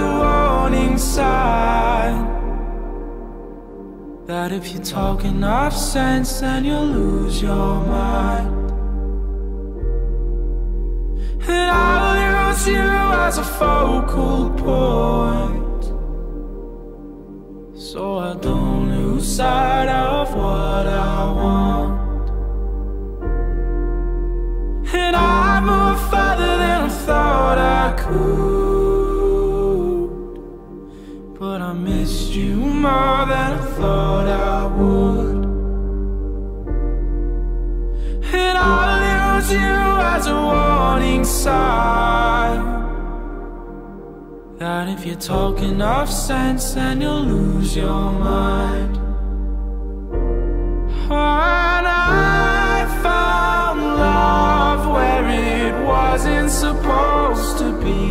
a warning sign that if you talk enough sense, then you'll lose your mind. And I'll use you as a focal point, so I don't lose sight of what I want. And I move farther than I thought I could, but I missed you more than I thought I would. And I'll use you as a warning sign that if you talk enough sense, then you'll lose your mind. And I found love where it wasn't supposed to be,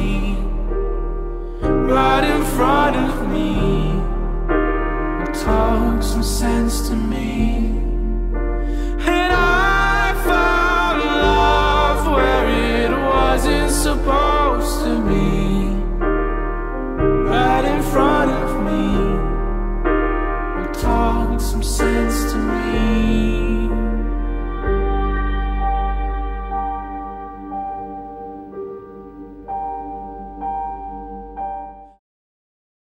right in front of me. It talked some sense to me. And I found love where it wasn't supposed to be, right in front of me. It talked some sense to me.